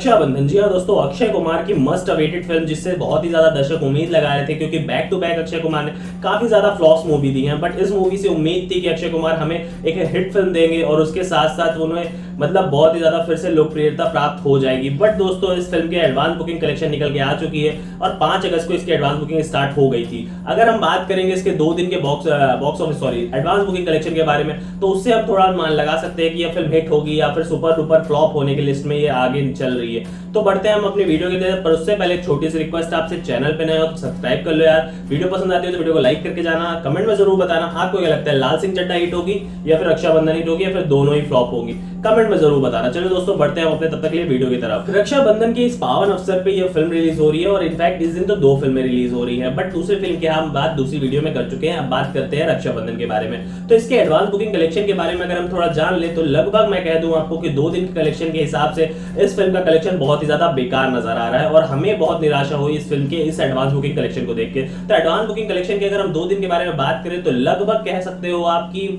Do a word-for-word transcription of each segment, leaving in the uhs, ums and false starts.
रक्षाबंधन। जी हाँ दोस्तों, अक्षय कुमार की मस्ट अवेटेड फिल्म, जिससे बहुत ही ज्यादा दर्शक उम्मीद लगा रहे थे, क्योंकि back to back Akshay Kumar ने काफी ज्यादा फ्लॉप्स मूवी दी हैं। बट इस मूवी से उम्मीद थी कि अक्षय कुमार हमें एक हिट फिल्म देंगे और उसके साथ साथ उन्हें मतलब बहुत ही ज़्यादा फिर से लोकप्रियता प्राप्त हो जाएगी। बट दोस्तों, इस फिल्म के एडवांस बुकिंग कलेक्शन निकल के आ चुकी है और पाँच अगस्त को इसकी एडवांस बुकिंग स्टार्ट हो गई थी। अगर हम बात करेंगे इसके दो दिन के box box office sorry advance booking collection के बारे में, तो उससे हम थोड़ा अनुमान लगा सकते हैं कि यह फिल्म हिट होगी या फिर सुपर डुपर फ्लॉप होने की लिस्ट में ये आगे चल रही है। तो बढ़ते हैं हम अपनी वीडियो के अंदर, पर उससे पहले छोटी सी रिक्वेस्ट आपसे, चैनल पर नए हो तो सब्सक्राइब कर लो यार। वीडियो पसंद आती है तो वीडियो को लाइक करके जाना। कमेंट में जरूर बताना आपको क्या लगता है, लाल सिंह चड्ढा हिट होगी या फिर रक्षाबंधन हिट होगी या फिर दोनों ही फ्लॉप होगी, कमेंट में जरूर बताना। चलो दोस्तों, बढ़ते हैं अपने तब तक के लिए वीडियो की तरफ। रक्षाबंधन के इस पावन अवसर पे ये फिल्म रिलीज हो रही है और इनफैक्ट इस दिन तो दो फिल्में रिलीज हो रही हैं। बट दूसरी फिल्म की हम बात दूसरी वीडियो में कर चुके हैं। अब बात करते हैं रक्षाबंधन के बारे में। तो इसके एडवांस बुकिंग कलेक्शन के बारे में अगर हम थोड़ा जान ले तो लगभग मैं कह दूं आपको कि दो दिन के कलेक्शन के हिसाब से इस फिल्म का कलेक्शन बहुत ही ज्यादा बेकार नजर आ रहा है और हमें बहुत निराशा हुई इस फिल्म के इस एडवांस बुकिंग कलेक्शन को देख के। तो एडवांस बुकिंग कलेक्शन के अगर हम दो दिन के बारे में बात करें तो लगभग कह सकते हो आपकी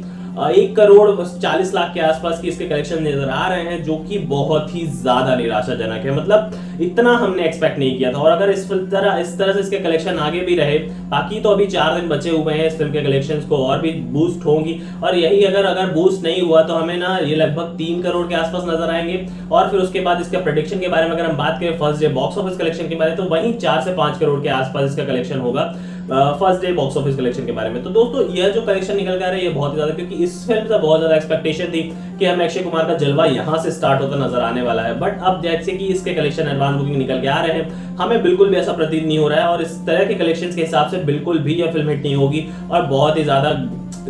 एक करोड़ चालीस लाख के आसपास की इसके कलेक्शन नजर आ रहे हैं, जो कि बहुत ही ज्यादा निराशाजनक है। मतलब इतना हमने एक्सपेक्ट नहीं किया था। और अगर इस तरह इस तरह से इसके कलेक्शन आगे भी रहे, बाकी तो अभी चार दिन बचे हुए हैं इस फिल्म के कलेक्शंस को और भी बूस्ट होंगी, और यही अगर अगर बूस्ट नहीं हुआ तो हमें ना ये लगभग तीन करोड़ के आसपास नजर आएंगे। और फिर उसके बाद इसके प्रेडिक्शन के बारे में अगर हम बात करें first day box office collection के बारे में, तो वहीं चार से पांच करोड़ के आसपास इसका कलेक्शन होगा first day box office collection के बारे में। तो दोस्तों, यह जो कलेक्शन निकल कर रहा है ये बहुत ज्यादा, क्योंकि इस फिल्म से बहुत ज्यादा एक्सपेक्टेशन थी कि हमें अक्षय कुमार का जलवा यहाँ से स्टार्ट होता नजर आने वाला है। बट अब जैसे कि इसके कलेक्शन एडवांस बुकिंग निकल के आ रहे हैं, हमें बिल्कुल भी ऐसा प्रतीत नहीं हो रहा है और इस तरह के कलेक्शन के हिसाब से बिल्कुल भी यह फिल्म हिट नहीं होगी और बहुत ही ज्यादा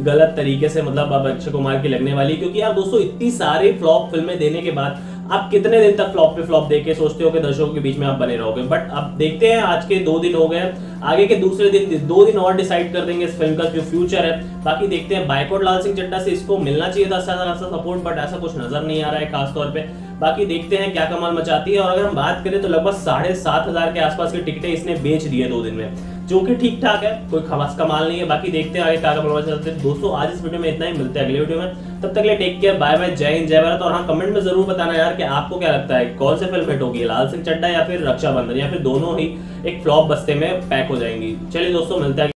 गलत तरीके से मतलब अब अक्षय कुमार की लगने वाली है। क्योंकि यार दोस्तों, इतनी सारी फ्लॉप फिल्में देने के बाद आप कितने दिन तक फ्लॉप पे फ्लॉप देके सोचते हो कि दर्शकों के बीच में आप बने रहोगे। बट अब देखते हैं, आज के दो दिन हो गए, आगे के दूसरे दिन दो दिन और डिसाइड कर देंगे इस फिल्म का जो फ्यूचर है। बाकी देखते हैं, बाइकआउट लाल सिंह चड्ढा से इसको मिलना चाहिए था अच्छा खासा सपोर्ट, बट ऐसा कुछ नजर नहीं आ रहा है खासतौर पर। बाकी देखते हैं क्या कमाल मचाती है। और अगर हम बात करें तो लगभग साढ़े सात हजार के आसपास की टिकटें इसने बेच दी है दो दिन में, जो कि ठीक ठाक है, कोई खास कमाल नहीं है। बाकी देखते हैं आगे क्या कमाल मचाते हैं। दोस्तों, आज इस वीडियो में इतना ही, मिलते हैं अगले वीडियो में, तब तक ले टेक केयर, बाय बाय, जय हिंद, जय भारत। और हाँ, कमेंट में जरूर बताना यार कि आपको क्या लगता है कौन से फिल्म हिट होगी, लाल सिंह चड्ढा या फिर रक्षाबंधन, या फिर दोनों ही एक फ्लॉप बस्ते में पैक हो जाएंगी। चलिए दोस्तों, मिलते हैं।